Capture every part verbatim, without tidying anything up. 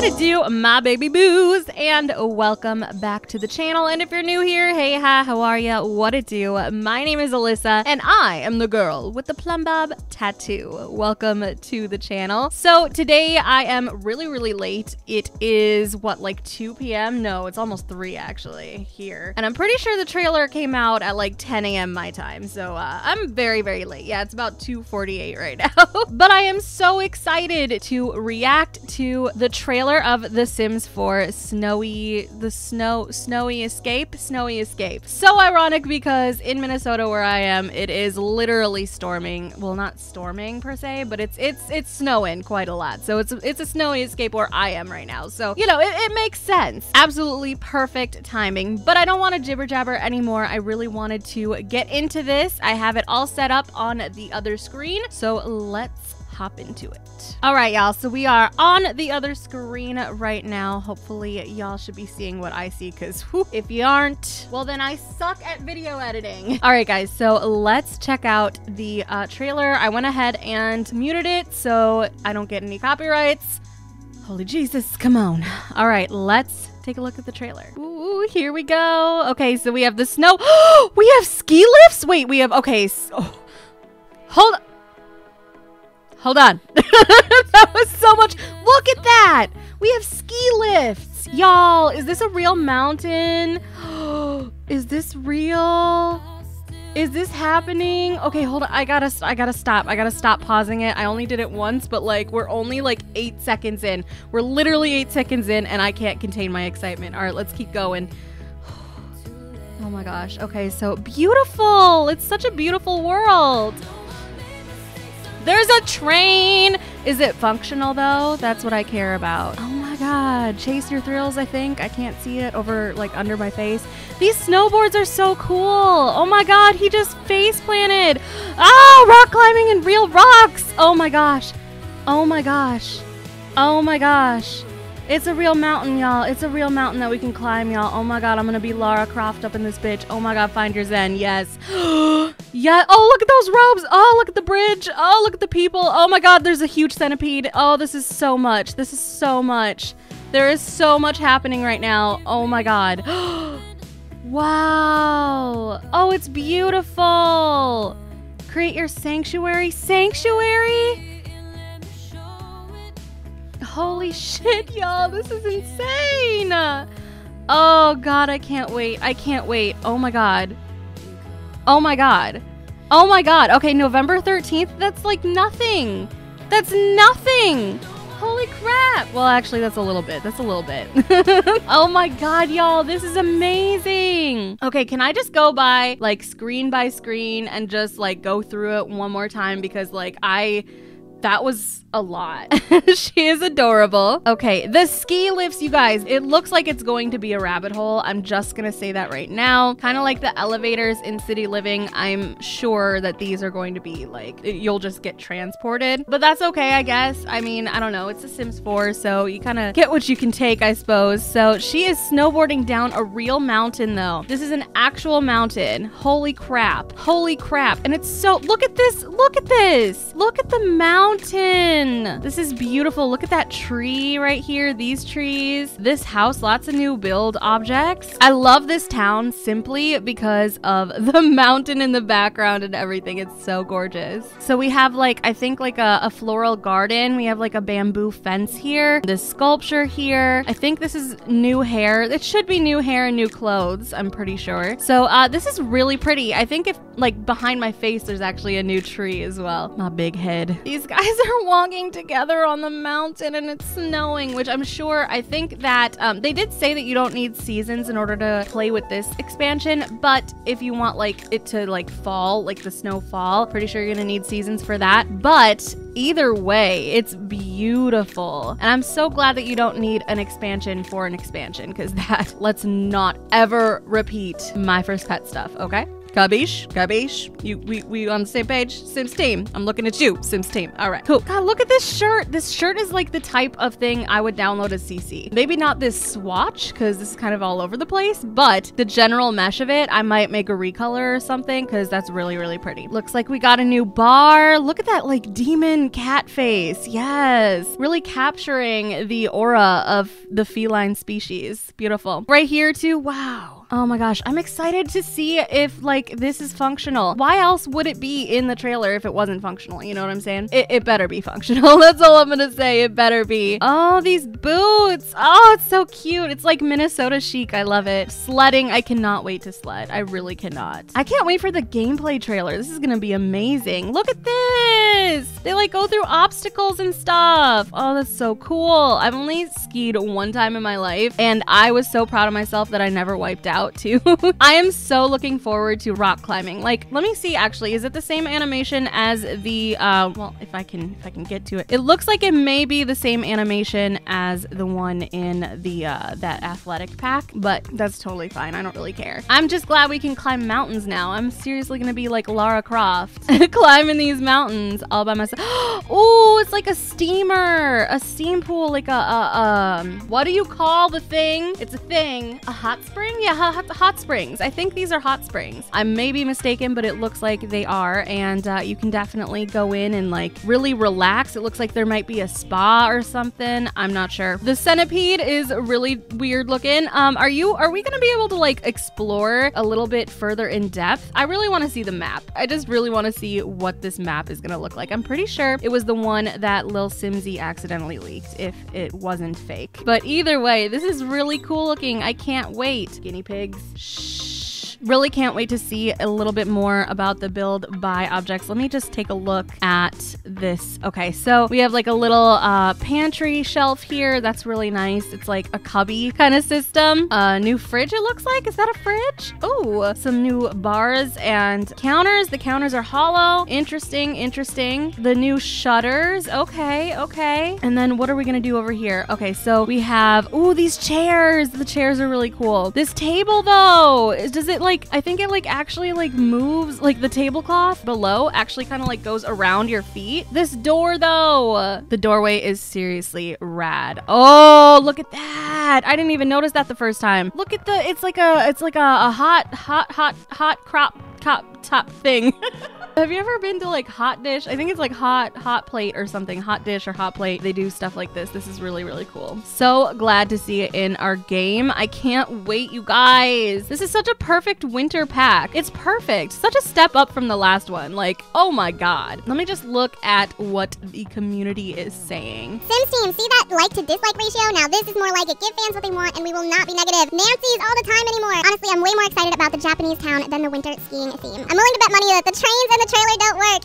What to do, my baby boos, and welcome back to the channel. And if you're new here, hey, hi, how are ya? What to do? My name is Alyssa, and I am the girl with the plum bob tattoo. Welcome to the channel. So today I am really, really late. It is, what, like two p m? No, it's almost three, actually, here. And I'm pretty sure the trailer came out at like ten a m my time, so uh, I'm very, very late. Yeah, it's about two forty-eight right now. But I am so excited to react to the trailer of The Sims four Snowy, the snow, Snowy Escape, Snowy Escape. So ironic because in Minnesota where I am, it is literally storming. Well, not storming per se, but it's it's it's snowing quite a lot. So it's it's a snowy escape where I am right now. So, you know, it, it makes sense. Absolutely perfect timing. But I don't want to jibber jabber anymore. I really wanted to get into this. I have it all set up on the other screen. So let's hop into it. All right, y'all, so we are on the other screen right now. Hopefully y'all should be seeing what I see, because if you aren't, well then I suck at video editing. All right, guys, so let's check out the uh, trailer. I went ahead and muted it so I don't get any copyrights. Holy Jesus, come on. All right, let's take a look at the trailer. Ooh, here we go. Okay, so we have the snow. We have ski lifts? Wait, we have, okay, so, hold on. Hold on. That was so much. Look at that. We have ski lifts. Y'all, is this a real mountain? Is this real? Is this happening? Okay, hold on. I gotta, I gotta stop. I gotta stop pausing it. I only did it once, but like, we're only like eight seconds in. We're literally eight seconds in and I can't contain my excitement. All right, let's keep going. Oh my gosh. Okay, so beautiful. It's such a beautiful world. There's a train. Is it functional though? That's what I care about. Oh my God. Chase your thrills, I think. I can't see it over like under my face. These snowboards are so cool. Oh my God. He just face planted. Oh, rock climbing and real rocks. Oh my gosh. Oh my gosh. Oh my gosh. It's a real mountain, y'all. It's a real mountain that we can climb, y'all. Oh my God. I'm going to be Lara Croft up in this bitch. Oh my God. Find your zen. Yes. Yeah. Oh, look at those robes. Oh, look at the bridge. Oh, look at the people. Oh my God. There's a huge centipede. Oh, this is so much. This is so much. There is so much happening right now. Oh my God. Wow. Oh, it's beautiful. Create your sanctuary. Sanctuary? Holy shit, y'all, this is insane. Oh God, I can't wait. I can't wait. Oh my God. Oh my God. Oh my God. Okay, November thirteenth, that's like nothing. That's nothing. Holy crap. Well, actually, that's a little bit. That's a little bit. Oh my God, y'all, this is amazing. Okay, can I just go by like screen by screen and just like go through it one more time, because like I... that was a lot. She is adorable. Okay, the ski lifts, you guys. It looks like it's going to be a rabbit hole. I'm just gonna say that right now. Kind of like the elevators in City Living, I'm sure that these are going to be like, you'll just get transported. But that's okay, I guess. I mean, I don't know. It's The Sims four, so you kind of get what you can take, I suppose. So she is snowboarding down a real mountain, though. This is an actual mountain. Holy crap. Holy crap. And it's so, look at this. Look at this. Look at the mountain. Mountain. This is beautiful. Look at that tree right here. These trees. This house. Lots of new build objects. I love this town simply because of the mountain in the background and everything. It's so gorgeous. So we have like, I think like a, a floral garden. We have like a bamboo fence here. This sculpture here. I think this is new hair. It should be new hair and new clothes, I'm pretty sure. So uh, this is really pretty. I think if like behind my face, there's actually a new tree as well. My big head. These guys are walking together on the mountain and it's snowing, which I'm sure, I think that um, they did say that you don't need seasons in order to play with this expansion, but if you want like it to like fall, like the snow fall, pretty sure you're gonna need seasons for that. But either way, it's beautiful. And I'm so glad that you don't need an expansion for an expansion, because that, let's not ever repeat my first pet stuff, okay? Gabish, Gabish, you, we, we on the same page? Sims team, I'm looking at you, Sims team. All right, cool. God, look at this shirt. This shirt is like the type of thing I would download as C C. Maybe not this swatch, because this is kind of all over the place, but the general mesh of it, I might make a recolor or something, because that's really, really pretty. Looks like we got a new bar. Look at that, like, demon cat face. Yes, really capturing the aura of the feline species. Beautiful. Right here too, wow. Oh my gosh, I'm excited to see if, like, this is functional. Why else would it be in the trailer if it wasn't functional? You know what I'm saying? It, it better be functional. That's all I'm gonna say. It better be. Oh, these boots. Oh, it's so cute. It's like Minnesota chic. I love it. Sledding. I cannot wait to sled. I really cannot. I can't wait for the gameplay trailer. This is gonna be amazing. Look at this. They, like, go through obstacles and stuff. Oh, that's so cool. I've only skied one time in my life, and I was so proud of myself that I never wiped out. Out too. I am so looking forward to rock climbing. Like, let me see, actually, is it the same animation as the uh well, if I can if I can get to it. It looks like it may be the same animation as the one in the uh that athletic pack, but that's totally fine. I don't really care. I'm just glad we can climb mountains now. I'm seriously gonna be like Lara Croft climbing these mountains all by myself. Oh, it's like a steamer, a steam pool, like a, a um what do you call the thing? It's a thing. A hot spring? Yeah, hot hot springs. I think these are hot springs. I may be mistaken, but it looks like they are, and uh, you can definitely go in and, like, really relax. It looks like there might be a spa or something. I'm not sure. The centipede is really weird looking. Um, are you, are we gonna be able to, like, explore a little bit further in depth? I really wanna see the map. I just really wanna see what this map is gonna look like. I'm pretty sure it was the one that Lil Simsy accidentally leaked, if it wasn't fake. But either way, this is really cool looking. I can't wait. Guinea pigs. Shh. Really can't wait to see a little bit more about the build by objects. Let me just take a look at this. Okay, so we have like a little uh, pantry shelf here. That's really nice. It's like a cubby kind of system. A uh, new fridge, it looks like. Is that a fridge? Oh, some new bars and counters. The counters are hollow. Interesting, interesting. The new shutters. Okay, okay. And then what are we gonna do over here? Okay, so we have, ooh, these chairs. The chairs are really cool. This table though, does it like, Like, I think it like actually like moves, like the tablecloth below actually kind of like goes around your feet. This door though, the doorway is seriously rad. Oh, look at that. I didn't even notice that the first time. Look at the, it's like a, it's like a, a hot, hot, hot, hot crop top, top thing. Have you ever been to like Hot Dish? I think it's like hot, hot plate or something. Hot Dish or Hot Plate. They do stuff like this. This is really, really cool. So glad to see it in our game. I can't wait, you guys. This is such a perfect winter pack. It's perfect. Such a step up from the last one. Like, oh my God. Let me just look at what the community is saying. Sims team, see that like to dislike ratio? Now this is more like it. Give fans what they want and we will not be negative. Nancy's all the time anymore. Honestly, I'm way more excited about the Japanese town than the winter skiing theme. I'm willing to bet money that the trains and the trailer don't work.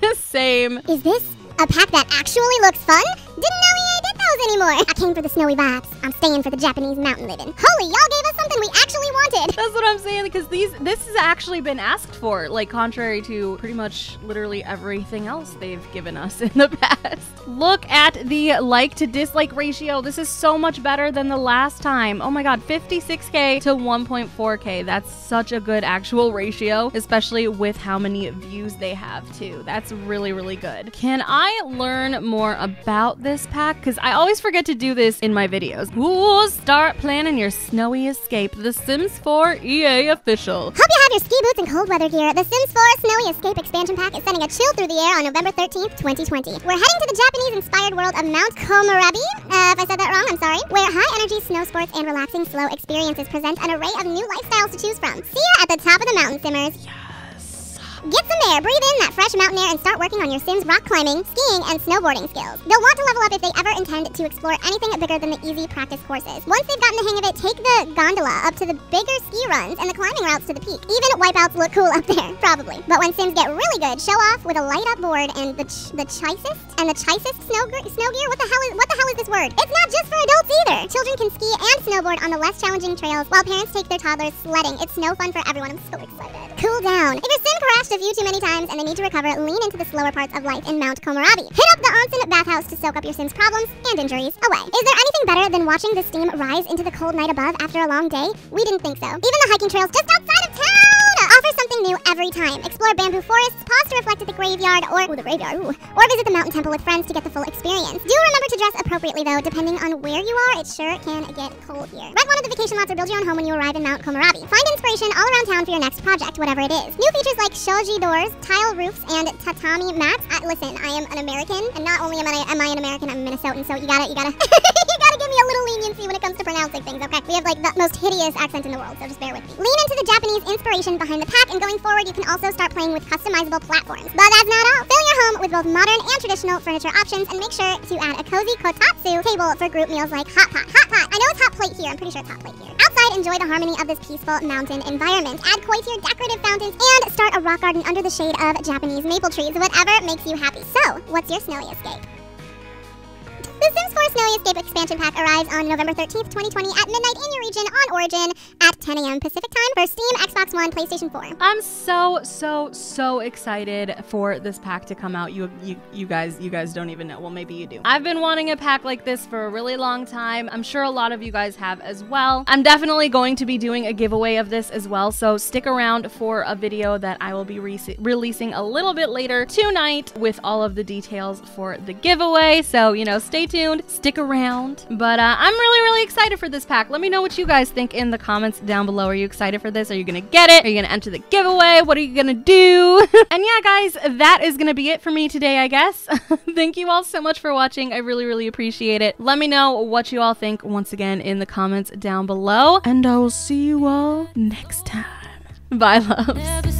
Yep. Same. Is this a pack that actually looks fun? Didn't know E A did those anymore. I came for the snowy vibes. I'm staying for the Japanese mountain living. Holy, y'all gave us something we actually wanted. That's what I'm saying, because these this has actually been asked for, like, contrary to pretty much literally everything else they've given us in the past. Look at the like to dislike ratio. This is so much better than the last time. Oh my God, fifty-six K to one point four K. That's such a good actual ratio, especially with how many views they have too. That's really, really good. Can I learn more about this pack? Because I always forget to do this in my videos. Ooh, start planning your snowy escape. The Sims four E A official. Hope you have your ski boots and cold weather gear. The Sims four Snowy Escape expansion pack is sending a chill through the air on November thirteenth, twenty twenty. We're heading to the Japanese-inspired world of Mount Kōmorebi. Uh, if I said that wrong, I'm sorry. Where high-energy snow sports and relaxing slow experiences present an array of new lifestyles to choose from. See ya at the top of the mountain, Simmers. Yeah. Get some air, breathe in that fresh mountain air, and start working on your Sims rock climbing, skiing, and snowboarding skills. They'll want to level up if they ever intend to explore anything bigger than the easy practice courses. Once they've gotten the hang of it, take the gondola up to the bigger ski runs and the climbing routes to the peak. Even wipeouts look cool up there, probably. But when Sims get really good, show off with a light-up board and the ch the chicest and the chicest snow, snow gear. What the hell is what the hell is this word? It's not just for adults either. Children can ski and snowboard on the less challenging trails, while parents take their toddlers sledding. It's snow fun for everyone. I'm so excited. Cool down. If your Sim crashed a few too many times and they need to recover, lean into the slower parts of life in Mount Kōmorebi. Hit up the onsen bathhouse to soak up your Sims' problems and injuries away. Is there anything better than watching the steam rise into the cold night above after a long day? We didn't think so. Even the hiking trails just outside of town! something new every time. Explore bamboo forests, pause to reflect at the graveyard, or ooh, the graveyard, ooh, or visit the mountain temple with friends to get the full experience. Do remember to dress appropriately though, depending on where you are, it sure can get cold here. Rent one of the vacation lots or build your own home when you arrive in Mount Kōmorebi. Find inspiration all around town for your next project, whatever it is. New features like shoji doors, tile roofs, and tatami mats. Uh, listen, I am an American, and not only am I am I an American, I'm a Minnesotan, so you gotta you gotta you gotta give me a little leniency when it comes to pronouncing things, okay? We have like the most hideous accent in the world, so just bear with me. Lean into the Japanese inspiration behind the pack, and going forward, you can also start playing with customizable platforms. But that's not all. Fill your home with both modern and traditional furniture options, and make sure to add a cozy kotatsu table for group meals like hot pot, hot pot. I know it's hot plate here. I'm pretty sure it's hot plate here. Outside, enjoy the harmony of this peaceful mountain environment. Add koi to your decorative fountains and start a rock garden under the shade of Japanese maple trees, whatever makes you happy. So, what's your snowy escape? The Sims four Snowy Escape expansion pack arrives on November thirteenth, twenty twenty at midnight in your region on Origin at ten a m Pacific time for Steam, Xbox One, PlayStation four. I'm so, so, so excited for this pack to come out. You, you, you guys, you guys don't even know. Well, maybe you do. I've been wanting a pack like this for a really long time. I'm sure a lot of you guys have as well. I'm definitely going to be doing a giveaway of this as well, so stick around for a video that I will be re releasing a little bit later tonight with all of the details for the giveaway. So, you know, stay tuned. Tuned, stick around, but uh, I'm really really excited for this pack. Let me know what you guys think in the comments down below. Are you excited for this? Are you gonna get it? Are you gonna enter the giveaway? What are you gonna do? And yeah guys, that is gonna be it for me today, I guess. Thank you all so much for watching. I really really appreciate it. Let me know what you all think once again in the comments down below, and I will see you all next time. Bye loves.